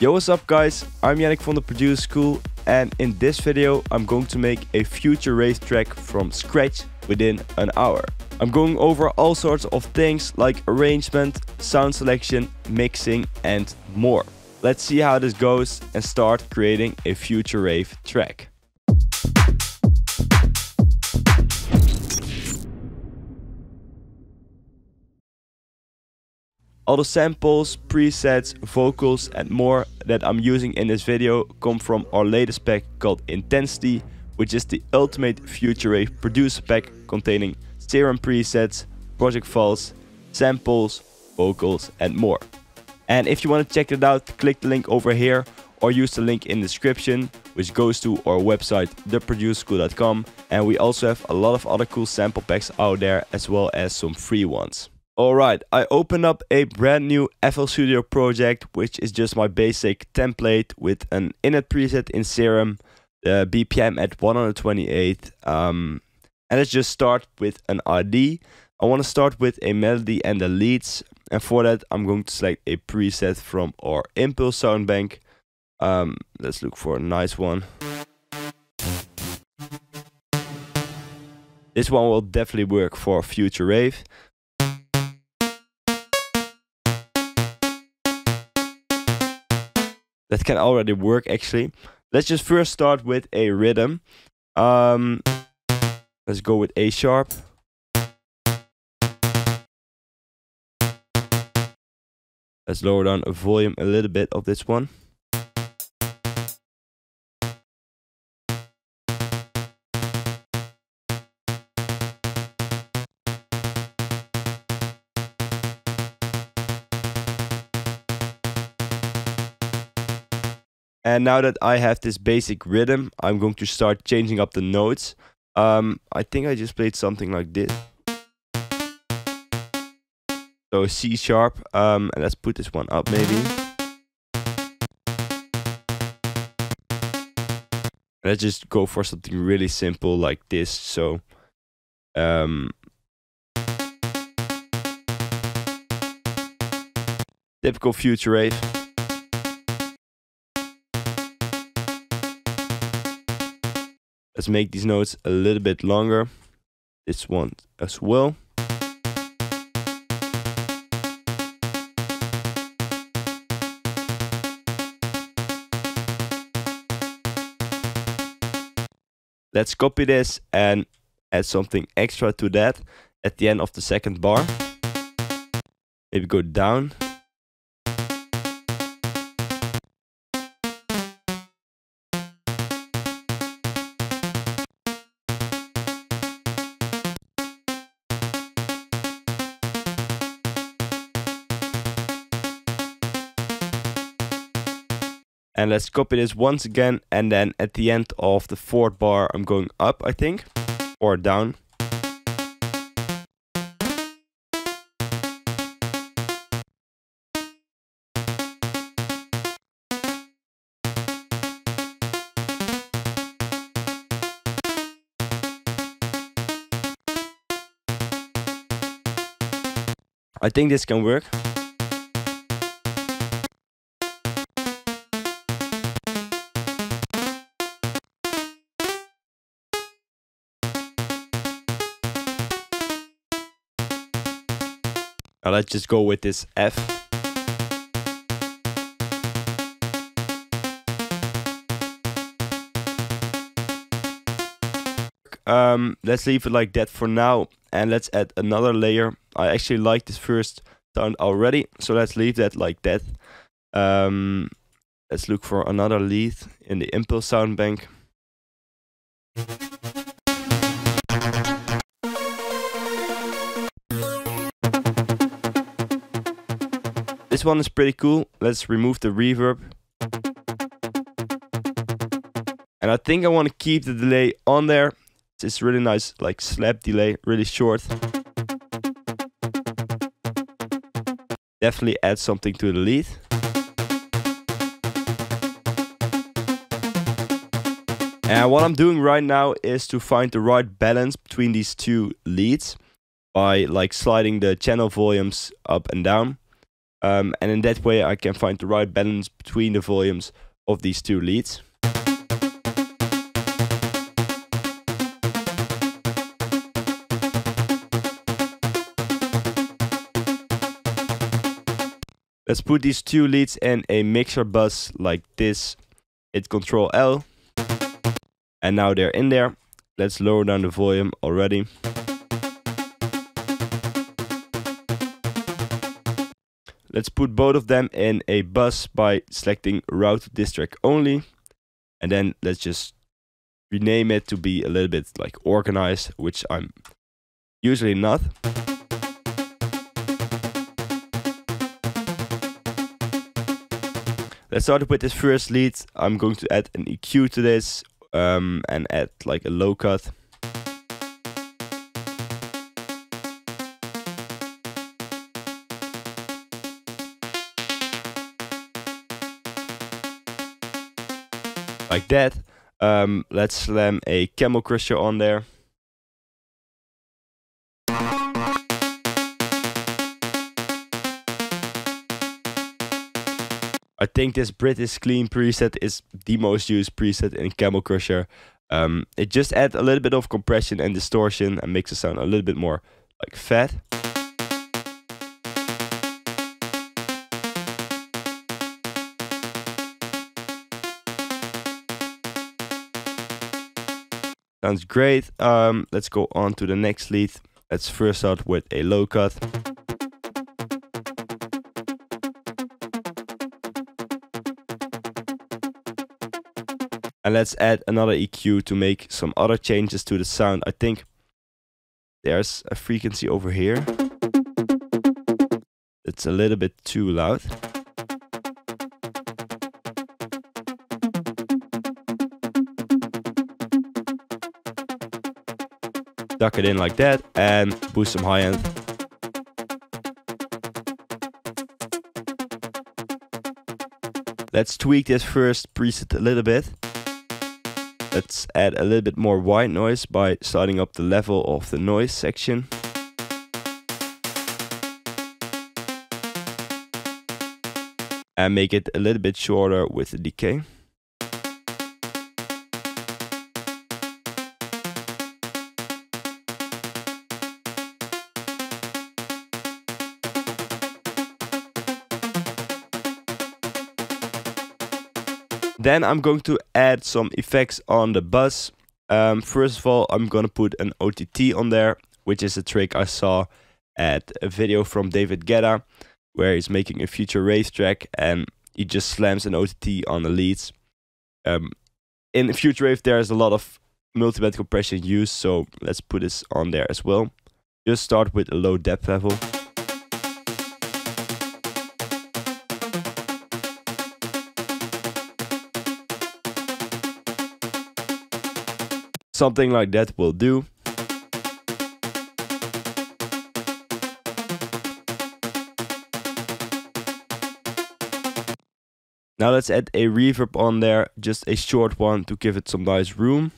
Yo, what's up guys? I'm Yannick from the Producer School, and in this video I'm going to make a Future Wave track from scratch within an hour. I'm going over all sorts of things like arrangement, sound selection, mixing and more. Let's see how this goes and start creating a Future Wave track. All the samples, presets, vocals and more that I'm using in this video come from our latest pack called Intensity, which is the ultimate Future Wave producer pack containing Serum presets, project files, samples, vocals and more. And if you want to check it out, click the link over here or use the link in the description, which goes to our website theproducerschool.com, and we also have a lot of other cool sample packs out there as well as some free ones. Alright, I opened up a brand new FL Studio project, which is just my basic template with an init preset in Serum, the BPM at 128, and let's just start with an ID. I want to start with a melody and the leads, and for that I'm going to select a preset from our Impulse sound bank. Let's look for a nice one. This one will definitely work for Future Wave. That can already work actually. Let's just first start with a rhythm. Let's go with A sharp. Let's lower down the volume a little bit of this one. And now that I have this basic rhythm, I'm going to start changing up the notes. I think I just played something like this. So C sharp, and let's put this one up maybe. Let's just go for something really simple like this. So, typical Future Wave. Let's make these notes a little bit longer, this one as well. Let's copy this and add something extra to that at the end of the second bar. Maybe go down. And let's copy this once again, and then at the end of the fourth bar I'm going up, I think, or down. I think this can work. Now let's just go with this F. Let's leave it like that for now, and let's add another layer. I actually like this first sound already, so let's leave that like that. Let's look for another lead in the Impulse sound bank. This one is pretty cool. Let's remove the reverb. And I think I want to keep the delay on there. It's really nice, like slap delay, really short. Definitely add something to the lead. And what I'm doing right now is to find the right balance between these two leads by like sliding the channel volumes up and down. And in that way I can find the right balance between the volumes of these two leads. Let's put these two leads in a mixer bus like this. Hit Ctrl L. And now they're in there. Let's lower down the volume already. Let's put both of them in a bus by selecting Route District Only. And then let's just rename it to be a little bit like organized, which I'm usually not. Let's start with this first lead. I'm going to add an EQ to this and add like a low cut. Like that. Let's slam a Camel Crusher on there. I think this British Clean preset is the most used preset in Camel Crusher. It just adds a little bit of compression and distortion and makes it sound a little bit more like fat. Sounds great. Let's go on to the next lead. Let's first start with a low cut. And let's add another EQ to make some other changes to the sound. I think there's a frequency over here. It's a little bit too loud. Duck it in like that and boost some high end. Let's tweak this first preset a little bit. Let's add a little bit more white noise by starting up the level of the noise section. And make it a little bit shorter with the decay. Then I'm going to add some effects on the bus. First of all, I'm going to put an OTT on there, which is a trick I saw at a video from David Guetta, where he's making a Future Wave track and he just slams an OTT on the leads. In Future Wave, there's a lot of multiband compression used, so let's put this on there as well. Just start with a low depth level. Something like that will do. Now let's add a reverb on there, just a short one to give it some nice room.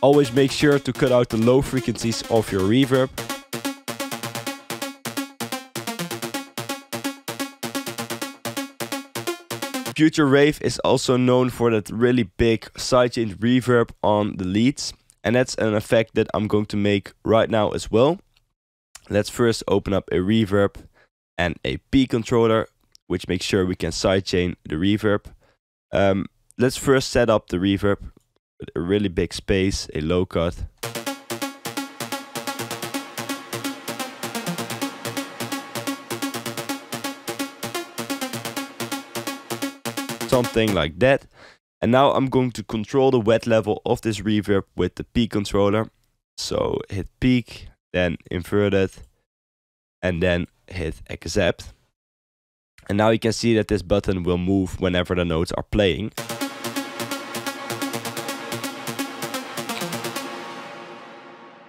Always make sure to cut out the low frequencies of your reverb. Future Rave is also known for that really big sidechain reverb on the leads, and that's an effect that I'm going to make right now as well. Let's first open up a reverb and a P controller, which makes sure we can sidechain the reverb. Let's first set up the reverb with a really big space, a low cut. Something like that. And now I'm going to control the wet level of this reverb with the peak controller. So hit peak, then invert it, and then hit accept. And now you can see that this button will move whenever the notes are playing.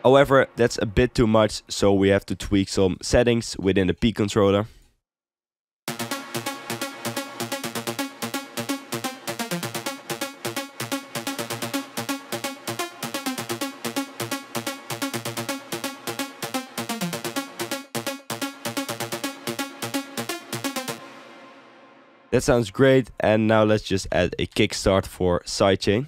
However, that's a bit too much, so we have to tweak some settings within the peak controller. That sounds great, and now let's just add a kickstart for sidechain.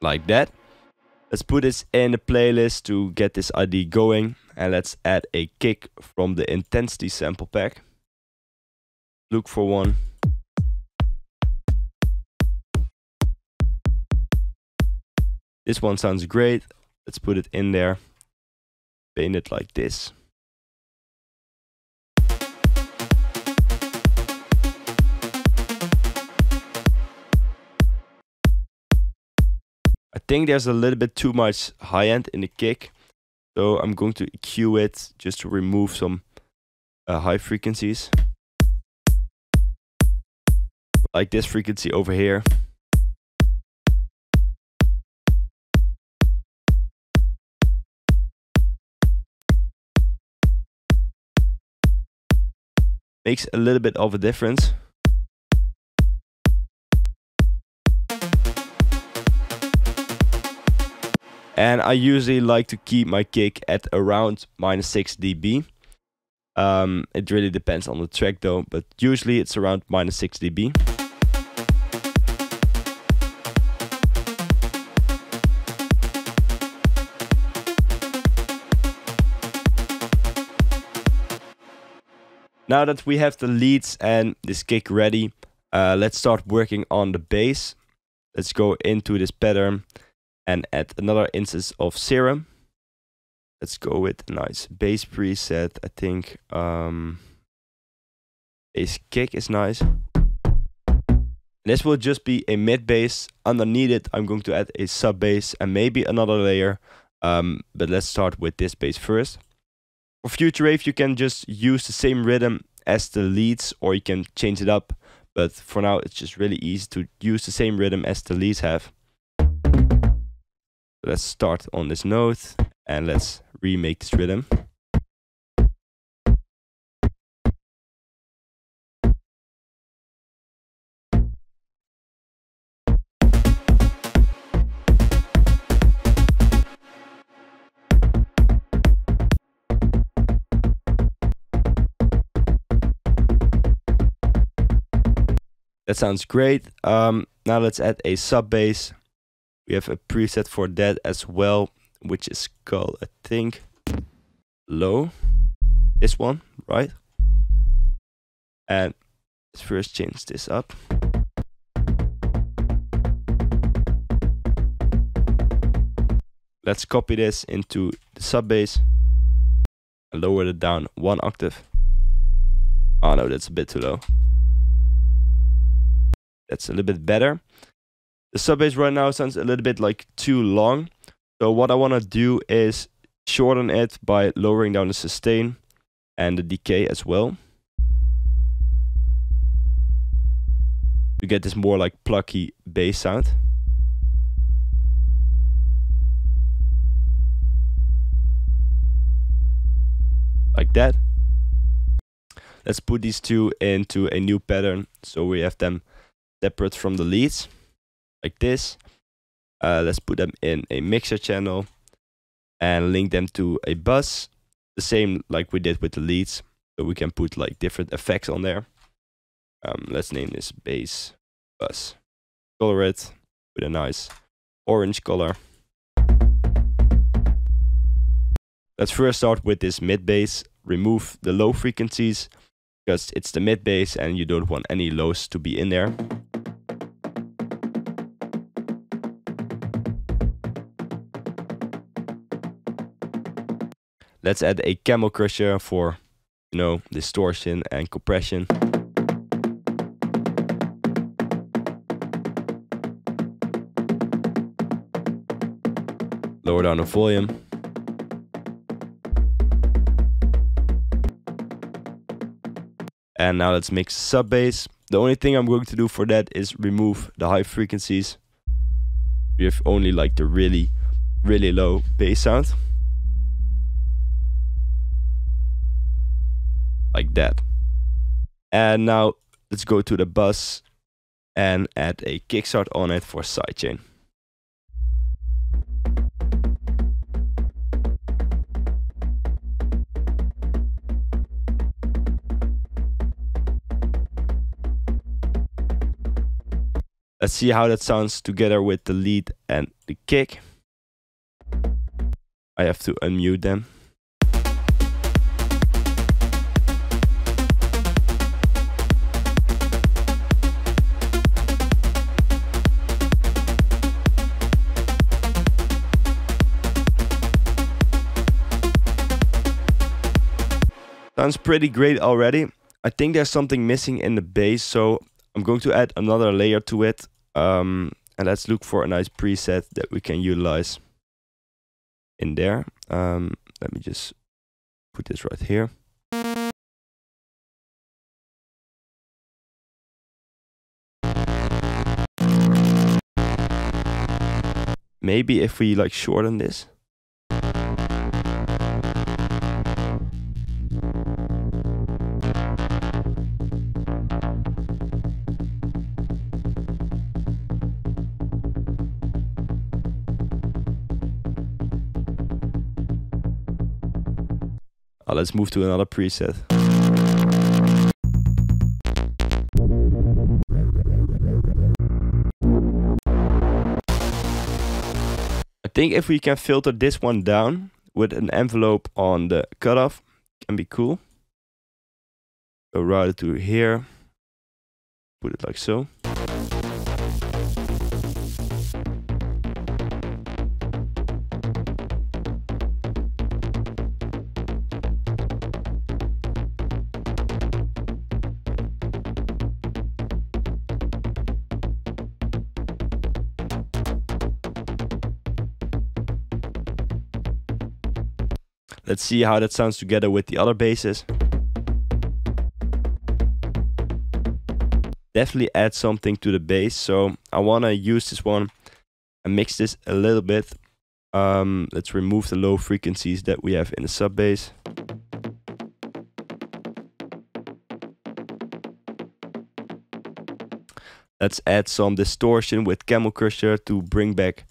Like that. Let's put this in the playlist to get this ID going, and let's add a kick from the Intensity sample pack. Look for one. This one sounds great. Let's put it in there. Paint it like this. I think there's a little bit too much high end in the kick, so I'm going to EQ it just to remove some high frequencies. Like this frequency over here. Makes a little bit of a difference. And I usually like to keep my kick at around -6 dB. It really depends on the track though, but usually it's around -6 dB. Now that we have the leads and this kick ready, let's start working on the bass. Let's go into this pattern and add another instance of Serum. Let's go with a nice bass preset. I think bass kick is nice. This will just be a mid bass. Underneath it, I'm going to add a sub bass and maybe another layer. But let's start with this bass first. For Future Wave, you can just use the same rhythm as the leads, or you can change it up. But for now, it's just really easy to use the same rhythm as the leads have. Let's start on this note and let's remake this rhythm. That sounds great. Now let's add a sub bass. We have a preset for that as well, which is called, I think, low. This one, right? And let's first change this up. Let's copy this into the sub bass and lower it down 1 octave. Oh no, that's a bit too low. That's a little bit better. The sub bass right now sounds a little bit like too long. So what I want to do is shorten it by lowering down the sustain and the decay as well, to get this more like plucky bass sound. Like that. Let's put these two into a new pattern so we have them separate from the leads. Like this. Let's put them in a mixer channel and link them to a bus, the same like we did with the leads, so we can put like different effects on there. Let's name this bass bus. Color it with a nice orange color. Let's first start with this mid bass. Remove the low frequencies because it's the mid bass and you don't want any lows to be in there. Let's add a Camel Crusher for, you know, distortion and compression. Lower down the volume. And now let's mix sub bass. The only thing I'm going to do for that is remove the high frequencies. We have only like the really, really low bass sound. Like that. And now let's go to the bus and add a kickstart on it for sidechain. Let's see how that sounds together with the lead and the kick. I have to unmute them. Sounds pretty great already. I think there's something missing in the bass, so I'm going to add another layer to it. And let's look for a nice preset that we can utilize in there. Let me just put this right here. Maybe if we like shorten this. Let's move to another preset. I think if we can filter this one down with an envelope on the cutoff, it can be cool. So route it to here, put it like so. Let's see how that sounds together with the other basses. Definitely add something to the bass, so I want to use this one and mix this a little bit. Let's remove the low frequencies that we have in the sub bass. Let's add some distortion with Camel Crusher to bring back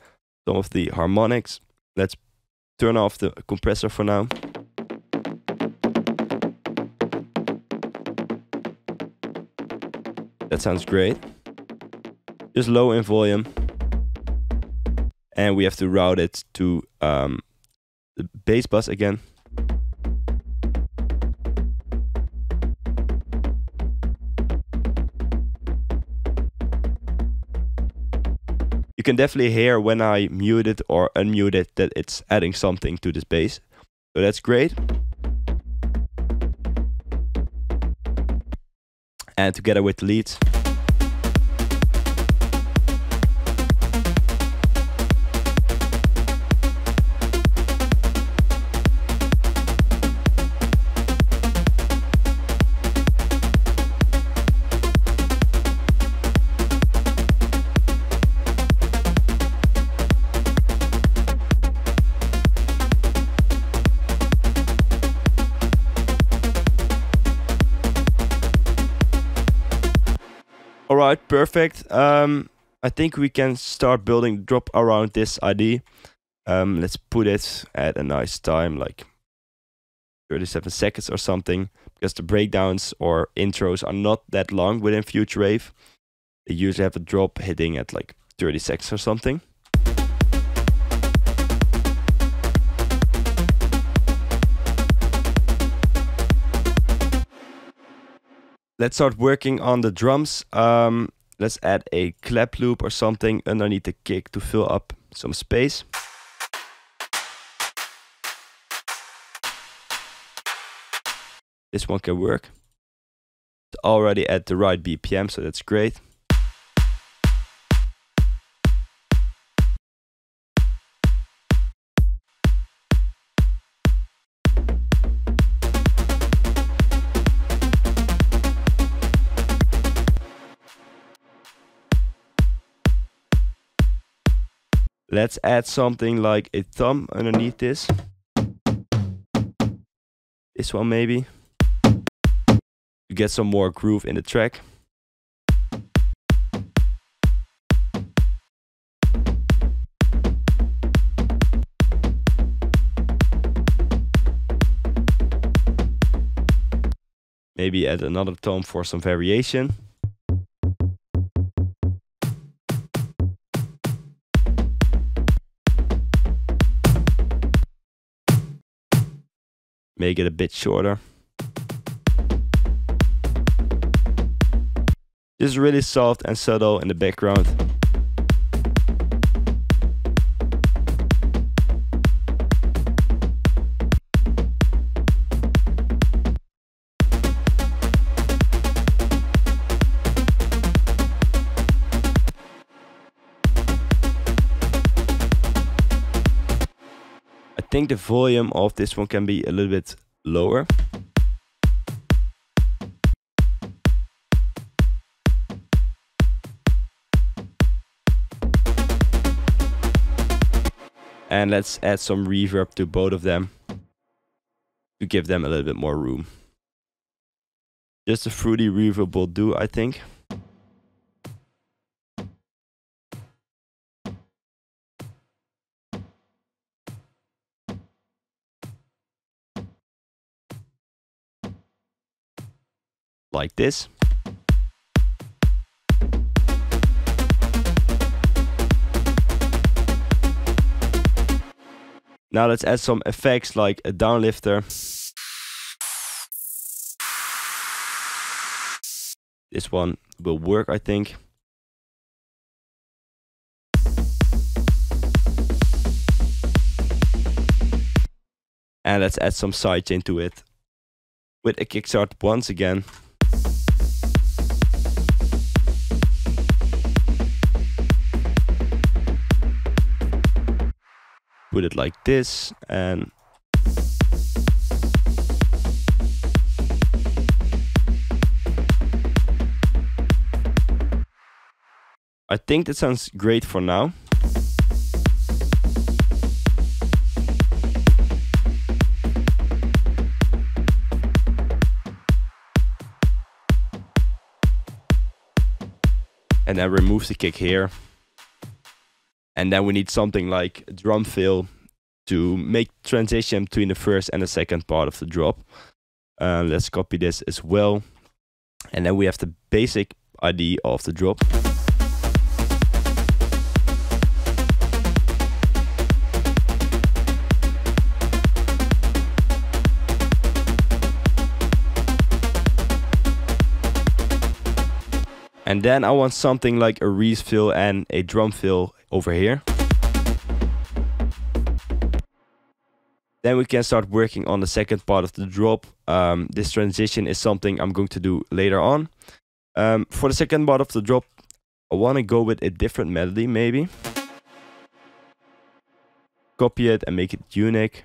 some of the harmonics. Let's turn off the compressor for now. That sounds great. Just low in volume. And we have to route it to the bass bus again. You can definitely hear when I mute it or unmute it that it's adding something to this bass. So that's great. And together with the leads. Alright, perfect. I think we can start building the drop around this ID. Let's put it at a nice time, like 37 seconds or something, because the breakdowns or intros are not that long within Future Wave. They usually have a drop hitting at like 36 or something. Let's start working on the drums. Let's add a clap loop or something underneath the kick to fill up some space. This one can work. It's already at the right BPM, so that's great. Let's add something like a thumb underneath this. This one maybe. To get some more groove in the track. Maybe add another thumb for some variation. make it a bit shorter. This is really soft and subtle in the background. I think the volume of this one can be a little bit lower. And let's add some reverb to both of them to give them a little bit more room. Just the Fruity Reverb will do, I think. Like this. Now let's add some effects like a downlifter. This one will work, I think. And let's add some sidechain to it with a kickstart once again. Put it like this, and I think that sounds great for now. And then remove the kick here. And then we need something like a drum fill to make transition between the first and the second part of the drop. Let's copy this as well. And then we have the basic idea of the drop. And then I want something like a reed fill and a drum fill over here. Then we can start working on the second part of the drop. This transition is something I'm going to do later on. For the second part of the drop, I want to go with a different melody maybe. Copy it and make it unique.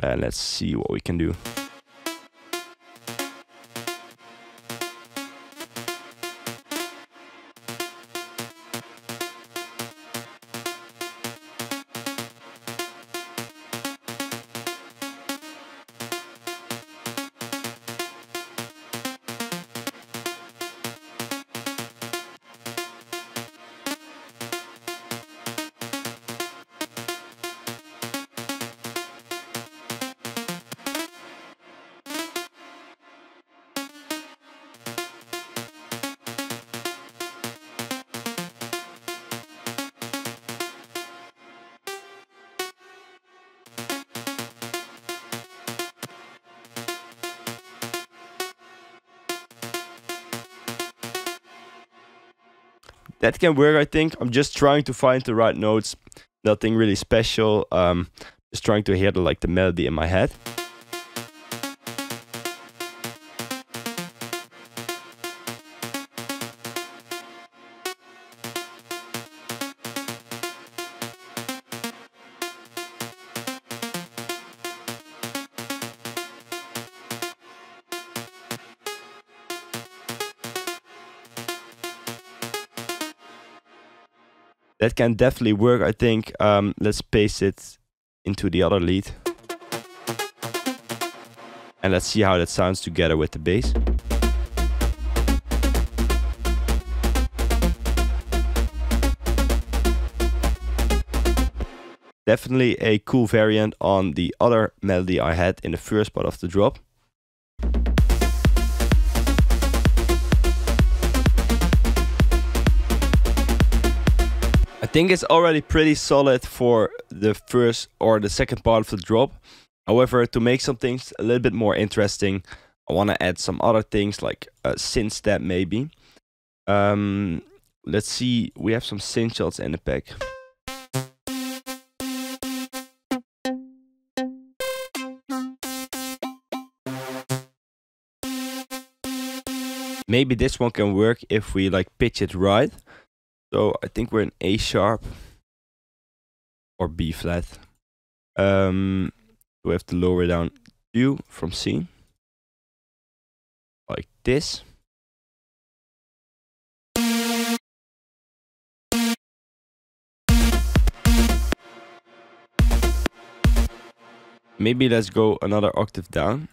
And let's see what we can do. That can work, I think. I'm just trying to find the right notes. Nothing really special. Just trying to hear the melody in my head. That can definitely work, I think. Let's paste it into the other lead. And let's see how that sounds together with the bass. Definitely a cool variant on the other melody I had in the first part of the drop. I think it's already pretty solid for the first or the second part of the drop. However, to make some things a little bit more interesting, I want to add some other things like a synth step maybe. Let's see, we have some synth shots in the pack. Maybe this one can work if we like pitch it right. So I think we're in A sharp or B flat. We have to lower down U from C, like this. Maybe let's go another octave down.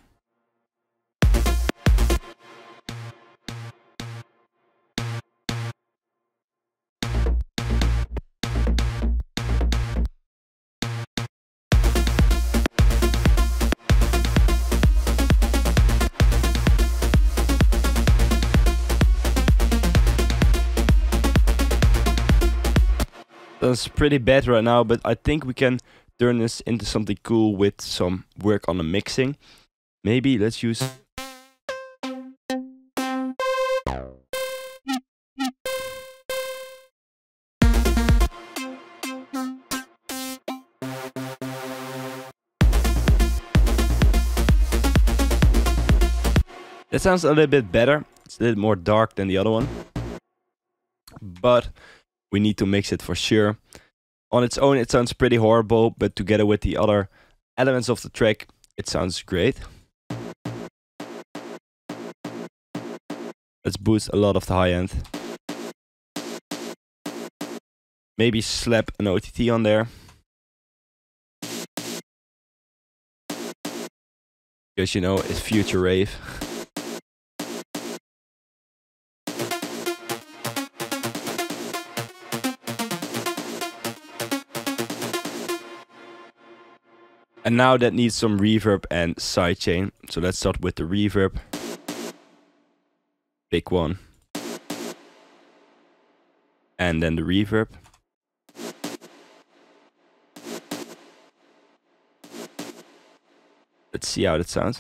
That's pretty bad right now, but I think we can turn this into something cool with some work on the mixing. Maybe let's use... That sounds a little bit better. It's a little more dark than the other one, but we need to mix it for sure. On its own, it sounds pretty horrible, but together with the other elements of the track, it sounds great. Let's boost a lot of the high end. Maybe slap an OTT on there, because you know it's Future Rave. And now that needs some reverb and sidechain. So let's start with the reverb. Pick one. And then the reverb. Let's see how that sounds.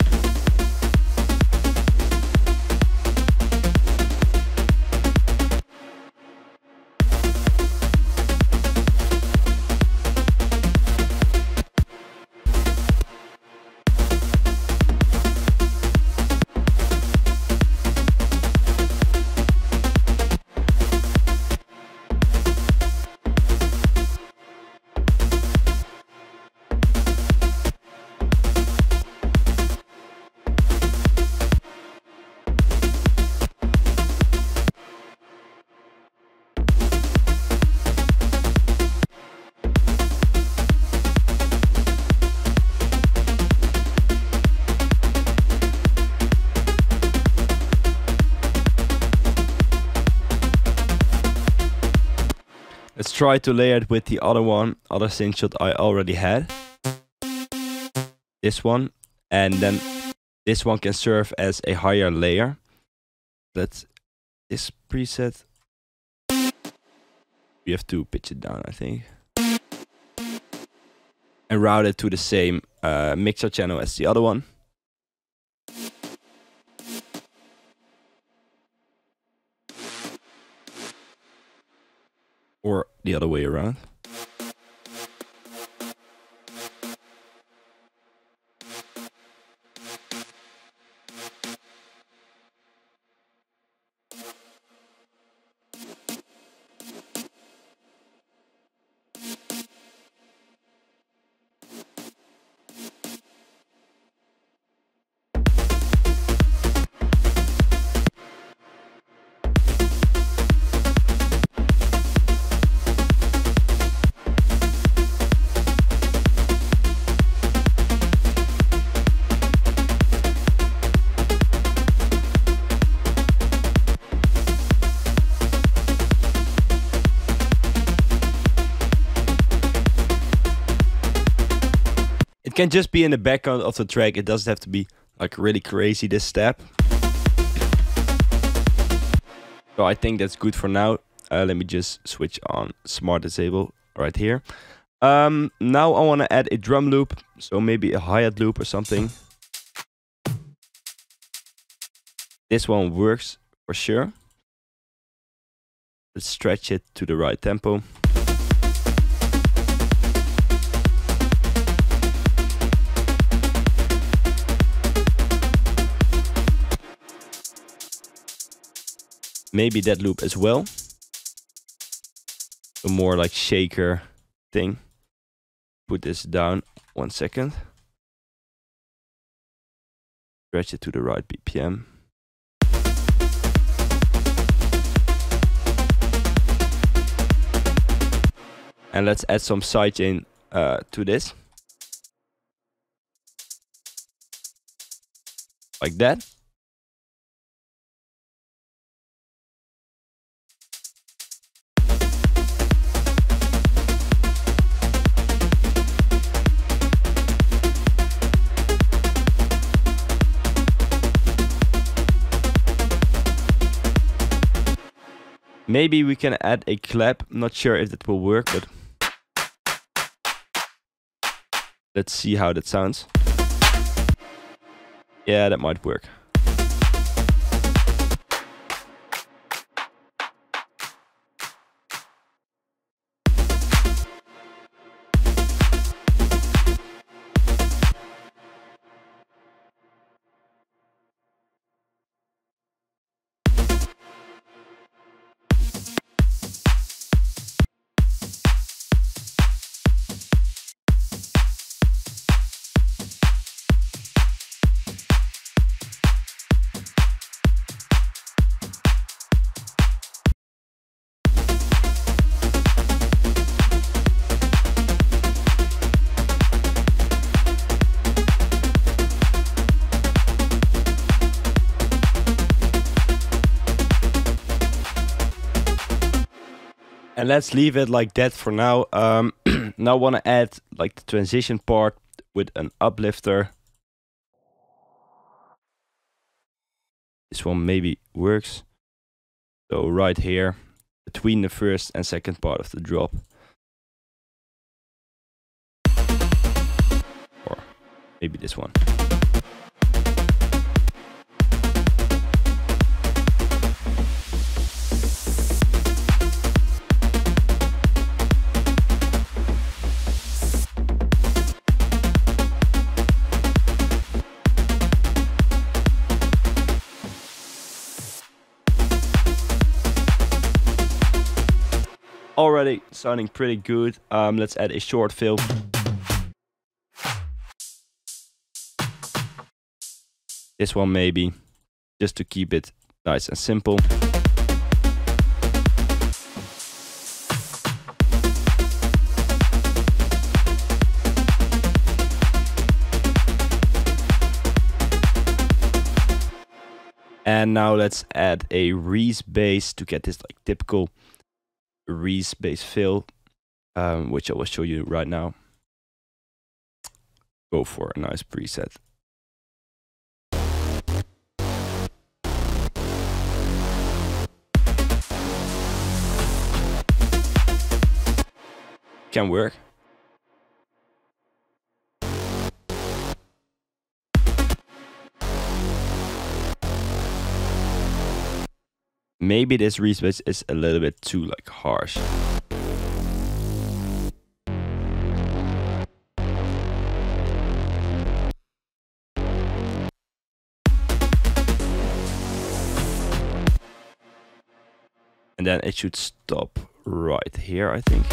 Let's try to layer it with the other synth shot I already had. This one, and then this one can serve as a higher layer. That's this preset. We have to pitch it down, I think. And route it to the same mixer channel as the other one. Or the other way around. Can just be in the background of the track. It doesn't have to be like really crazy, this step. So I think that's good for now. Let me just switch on smart disable right here. Now I want to add a drum loop. So maybe a hi-hat loop or something. This one works for sure. Let's stretch it to the right tempo. Maybe that loop as well. A more like shaker thing. Put this down 1 second. Stretch it to the right BPM. And let's add some sidechain to this. Like that. Maybe we can add a clap. Not sure if that will work, but let's see how that sounds. Yeah, that might work. And let's leave it like that for now. Now I want to add like the transition part with an uplifter. This one maybe works. So right here, between the first and second part of the drop. Or maybe this one. Already sounding pretty good. Let's add a short fill. This one maybe, just to keep it nice and simple. And now let's add a Reese bass to get this like typical Reese bass fill, which I will show you right now. Go for a nice preset. Can work. Maybe this Reese bass is a little bit too like harsh. And then it should stop right here, I think.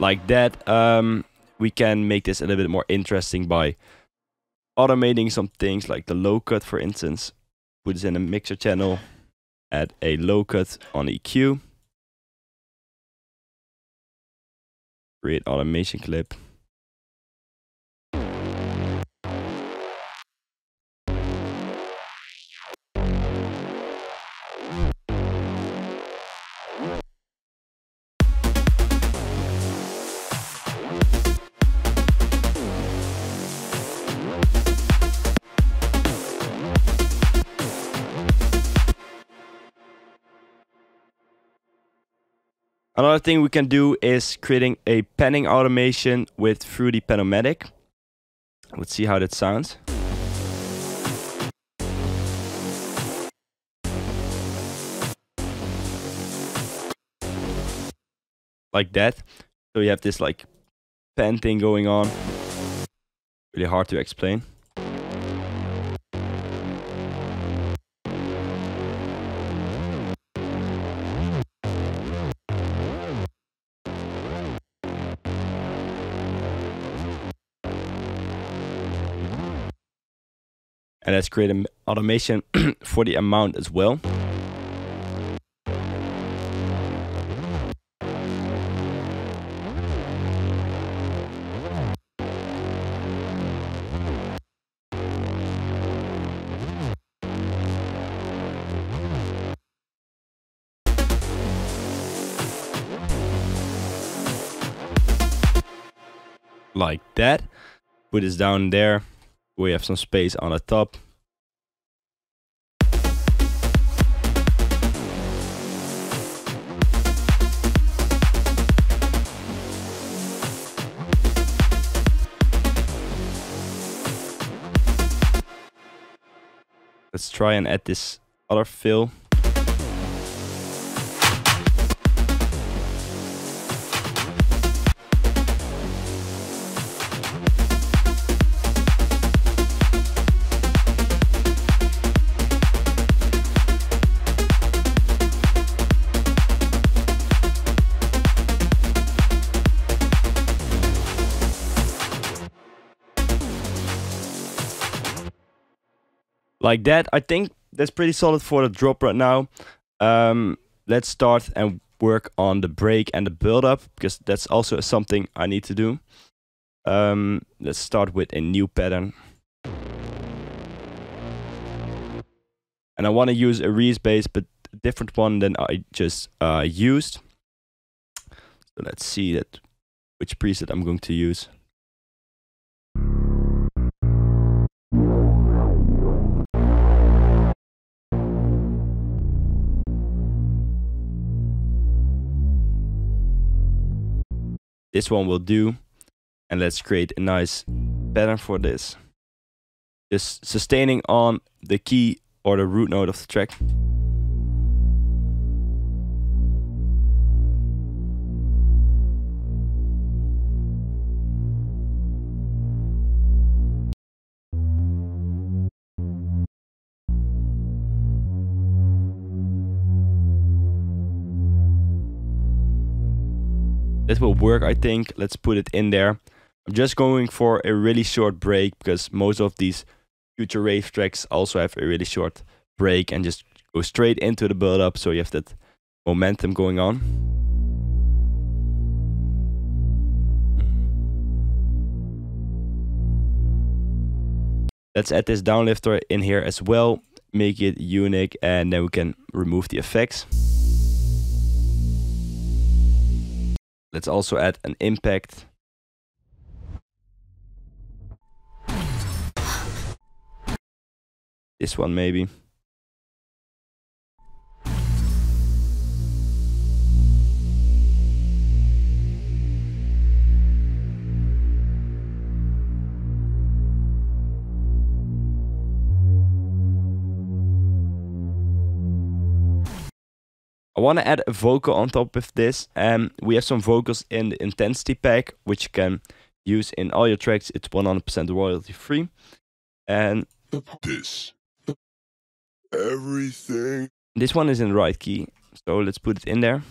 Like that. We can make this a little bit more interesting by automating some things like the low cut, for instance. Put this in a mixer channel, add a low cut on EQ, create automation clip. Another thing we can do is creating a panning automation with Fruity Panomatic. Let's see how that sounds. Like that. So you have this like pan thing going on. Really hard to explain. And let's create an automation for the amount as well. Like that. Put this down there. We have some space on the top. Let's try and add this other fill. Like that. I think that's pretty solid for the drop right now. Let's start and work on the break and the build up, because that's also something I need to do. Let's start with a new pattern. And I want to use a respace, but a different one than I just used. So let's see that which preset I'm going to use. This one will do, and let's create a nice pattern for this. Just sustaining on the key or the root note of the track. That will work, I think. Let's put it in there. I'm just going for a really short break, because most of these Future Rave tracks also have a really short break and just go straight into the build up, so you have that momentum going on. Let's add this downlifter in here as well, make it unique, and then we can remove the effects. Let's also add an impact. This one maybe. I want to add a vocal on top of this, and we have some vocals in the Intensity pack, which you can use in all your tracks. It's 100% royalty free. And this, everything. This one is in the right key, so let's put it in there.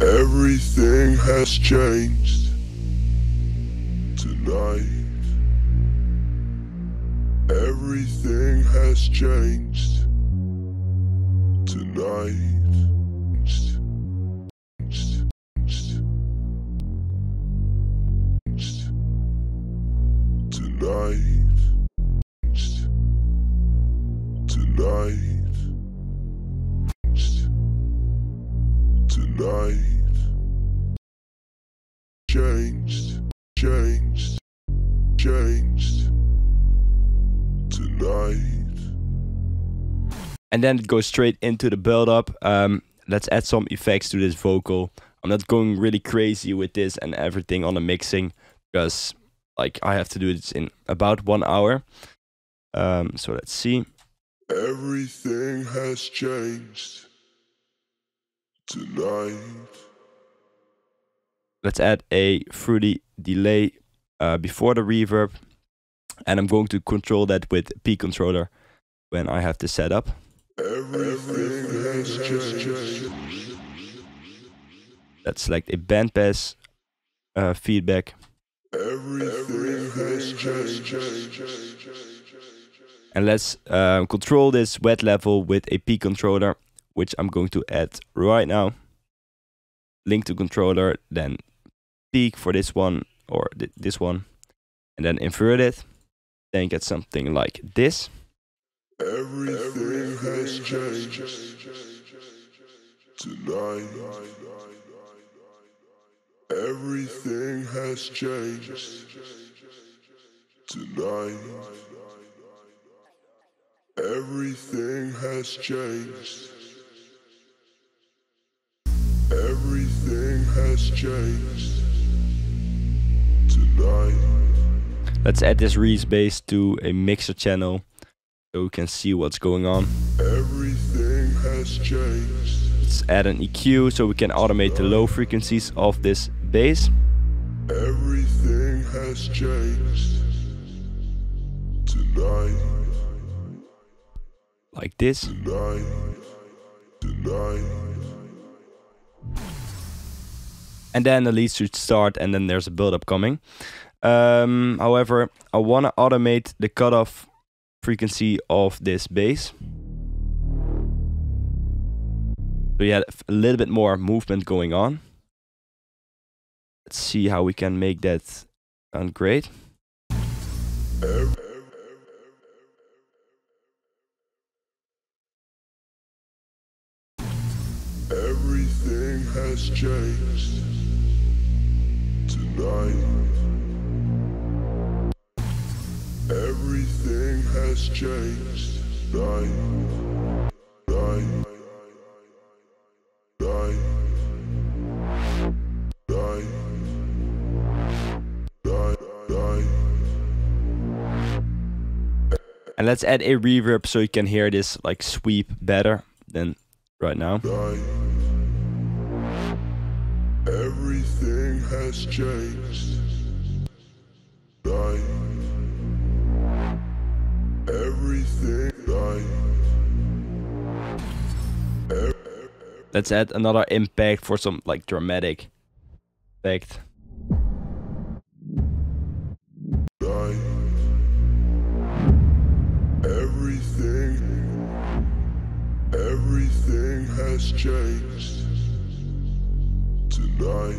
Everything has changed tonight. Everything has changed tonight. Tonight, changed, tonight. And then it goes straight into the build up. let's add some effects to this vocal. I'm not going really crazy with this and everything on the mixing, because like I have to do this in about 1 hour. So let's see. Everything has changed tonight. Let's add a fruity delay before the reverb, and I'm going to control that with P controller when I have this set up. Everything has changed. Let's select a bandpass feedback. Everything has changed. And let's control this wet level with a P controller, which I'm going to add right now. Link to controller, then peak for this one or this one, and then invert it. Then get something like this. Everything has changed tonight. Everything has changed tonight. Everything has changed. Everything has changed tonight. Let's add this Reese bass to a mixer channel so we can see what's going on. Everything has changed. Let's add an EQ so we can automate the low frequencies of this bass. Everything has changed tonight. Like this. And then the lead should start, and then there's a build-up coming. However, I want to automate the cutoff frequency of this bass. So you have a little bit more movement going on. Let's see how we can make that sound great. Everything has changed tonight. Everything has changed tonight. And let's add a reverb so you can hear this like sweep better than right now. Everything has changed. Everything. Let's add another impact for some like dramatic effect. Everything has changed tonight.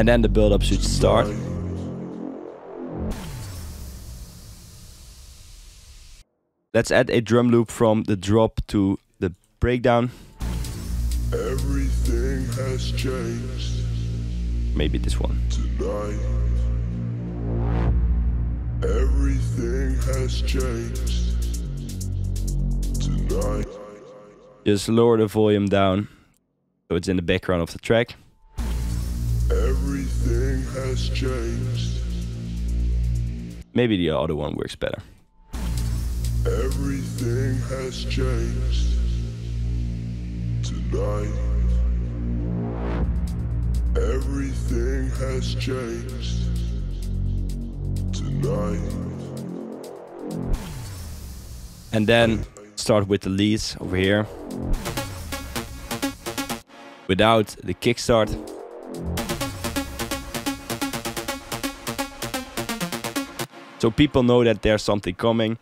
And then the build-up should start. Let's add a drum loop from the drop to the breakdown. Everything has changed. Maybe this one. Tonight. Everything has changed tonight. Just lower the volume down so it's in the background of the track. Everything has changed. Maybe the other one works better. Everything has changed tonight. Everything has changed tonight. And then start with the leads over here without the kickstart. So people know that there's something coming.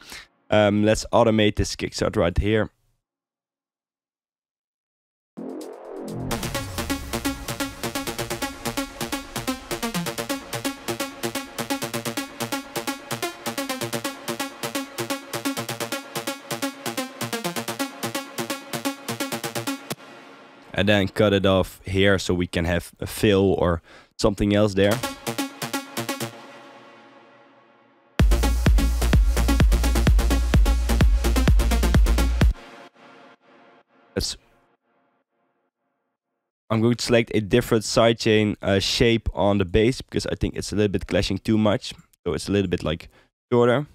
Let's automate this kickstart right here. And then cut it off here so we can have a fill or something else there. I'm going to select a different sidechain shape on the bass because I think it's a little bit clashing too much. So it's a little bit like shorter.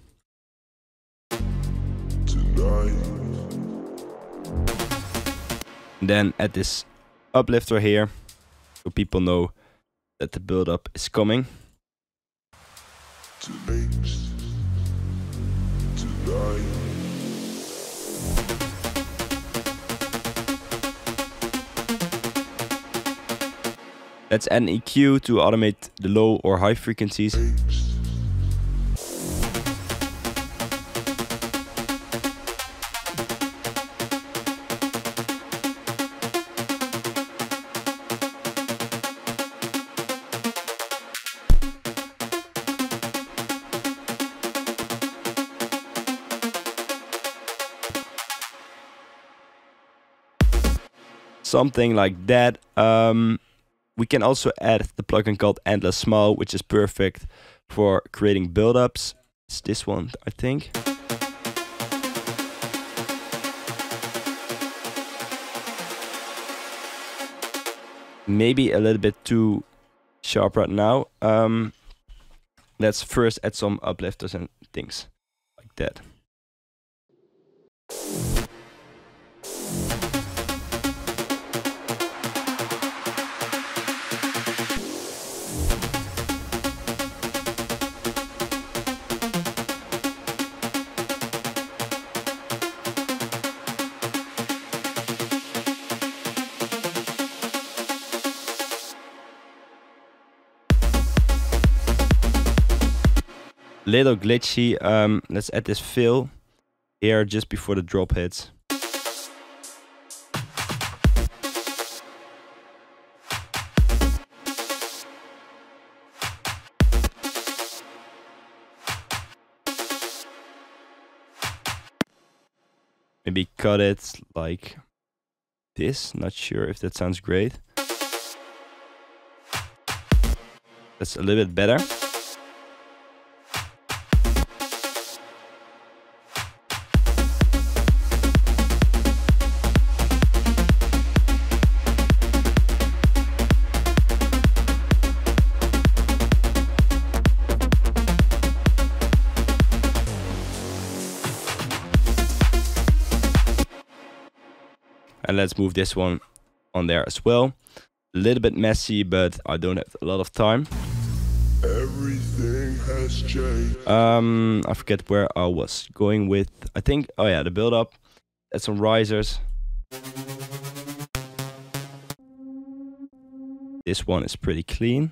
Then add this uplifter here, so people know that the build-up is coming. Let's add an EQ to automate the low or high frequencies. Something like that. We can also add the plugin called Endless Small, which is perfect for creating build-ups. It's this one, I think. Maybe a little bit too sharp right now. Let's first add some uplifters and things like that. Little glitchy. Let's add this fill here just before the drop hits. Maybe cut it like this. Not sure if that sounds great. That's a little bit better. And let's move this one on there as well. A little bit messy, but I don't have a lot of time. Everything has changed. I forget where I was going with. I think, oh yeah, the build up. Add some risers. This one is pretty clean.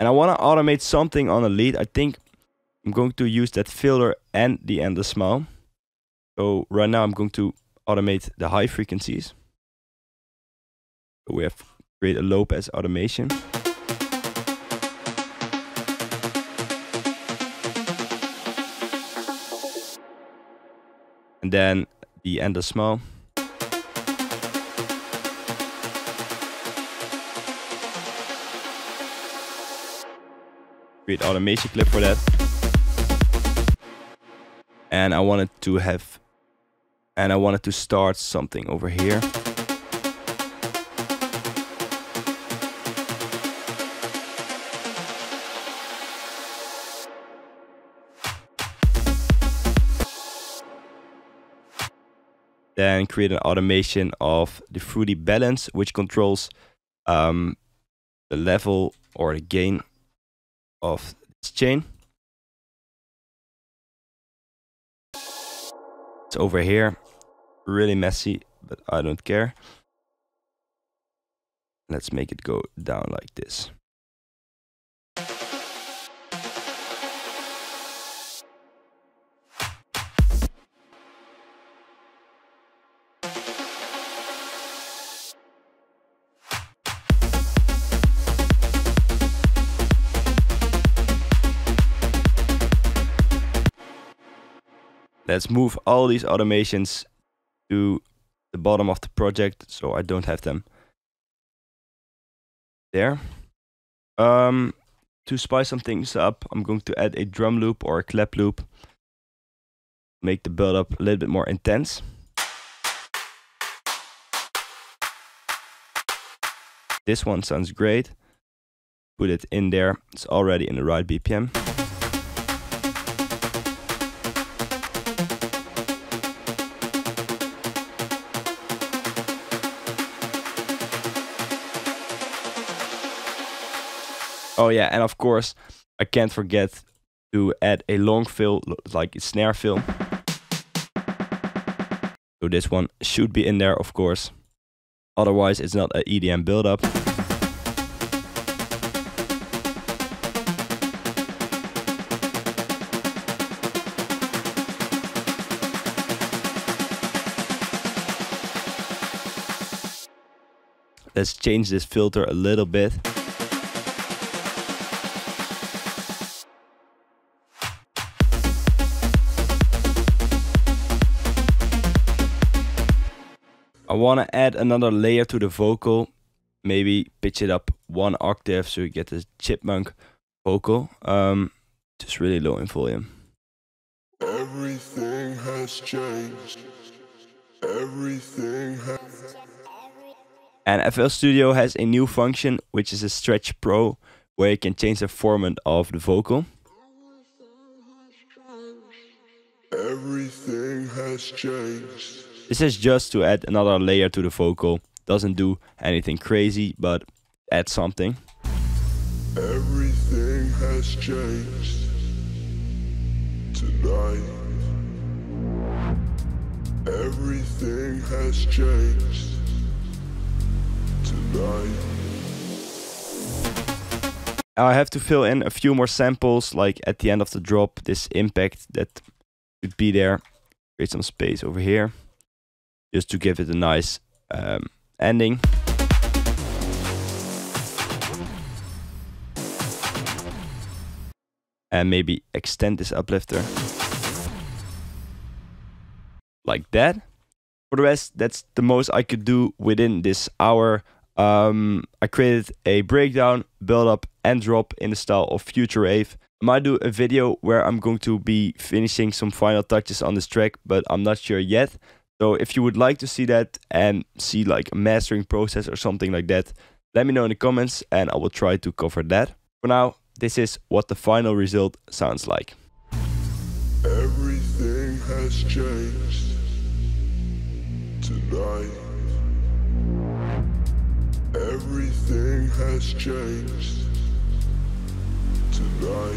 And I want to automate something on the lead. I think I'm going to use that filter and the endless smile. So right now I'm going to automate the high frequencies. We have to create a low pass automation. And then the endless smile. Create automation clip for that, and I wanted to start something over here. Then create an automation of the Fruity balance, which controls the level or the gain of this chain. It's over here, really messy, but I don't care. Let's make it go down like this. Let's move all these automations to the bottom of the project, so I don't have them there. To spice some things up, I'm going to add a drum loop or a clap loop, make the build up a little bit more intense. This one sounds great. Put it in there, it's already in the right BPM. Oh yeah, and of course, I can't forget to add a long fill, like a snare fill. So this one should be in there, of course. Otherwise, it's not an EDM build-up. Let's change this filter a little bit. I want to add another layer to the vocal, maybe pitch it up one octave so you get this chipmunk vocal, just really low in volume. Everything has changed. Everything has... And FL Studio has a new function, which is a Stretch Pro, where you can change the format of the vocal. Everything has changed. This is just to add another layer to the vocal. Doesn't do anything crazy, but add something. Everything has changed tonight. Everything has changed tonight. I have to fill in a few more samples, like at the end of the drop, this impact that should be there. Create some space over here, just to give it a nice ending. And maybe extend this uplifter. Like that. For the rest, that's the most I could do within this hour. I created a breakdown, build up and drop in the style of Future Rave. I might do a video where I'm going to be finishing some final touches on this track, but I'm not sure yet. So if you would like to see that and see like a mastering process or something like that, let me know in the comments and I will try to cover that. For now, this is what the final result sounds like. Everything has changed tonight. Everything has changed tonight.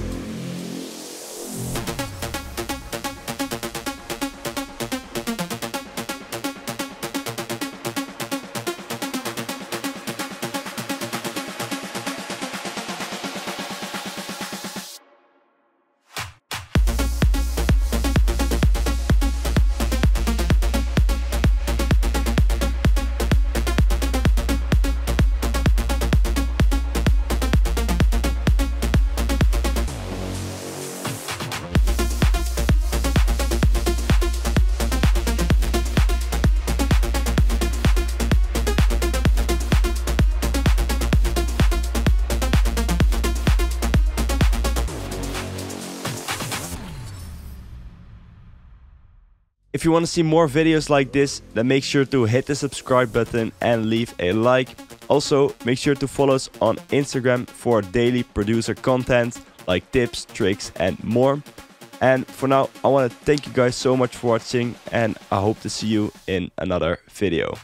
If you want to see more videos like this, then make sure to hit the subscribe button and leave a like. Also, make sure to follow us on Instagram for daily producer content like tips, tricks and more. And for now, I want to thank you guys so much for watching and I hope to see you in another video.